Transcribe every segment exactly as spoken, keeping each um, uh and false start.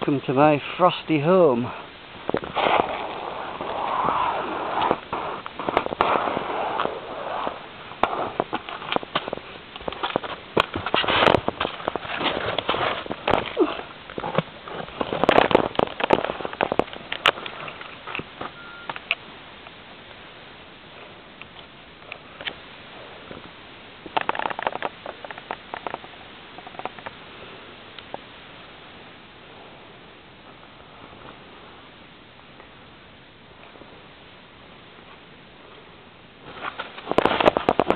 Welcome to my frosty home.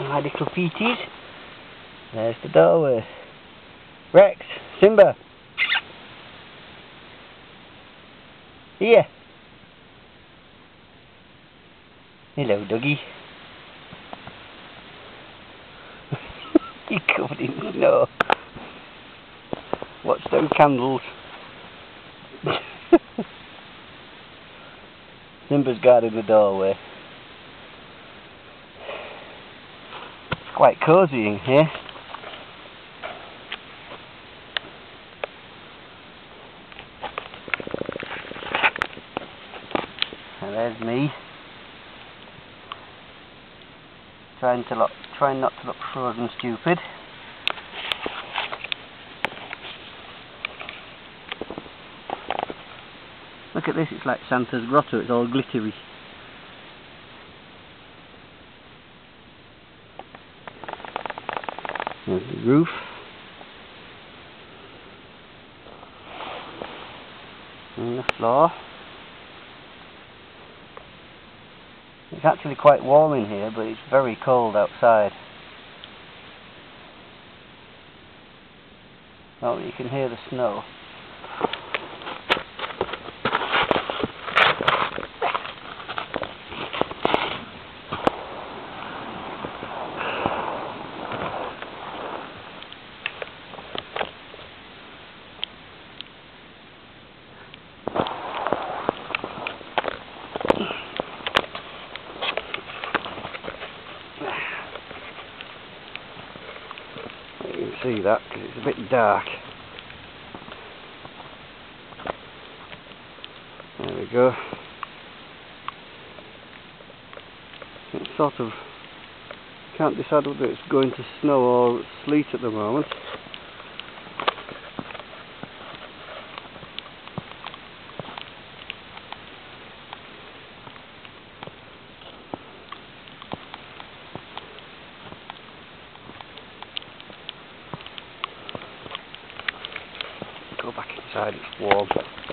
My little feeties. There's the Darwin. Rex, Simba. Here. Hello, doggy. You're covered in snow. Watch them candles. Simba's guarding the doorway. Quite cozy in here. And there's me trying to look, trying not to look frozen stupid. Look at this, it's like Santa's grotto, it's all glittery. There's the roof. And the floor. It's actually quite warm in here, but it's very cold outside. Oh, you can hear the snow. See that, because it's a bit dark. There we go. It's sort of, can't decide whether it's going to snow or sleet at the moment. Go back inside, it's warm.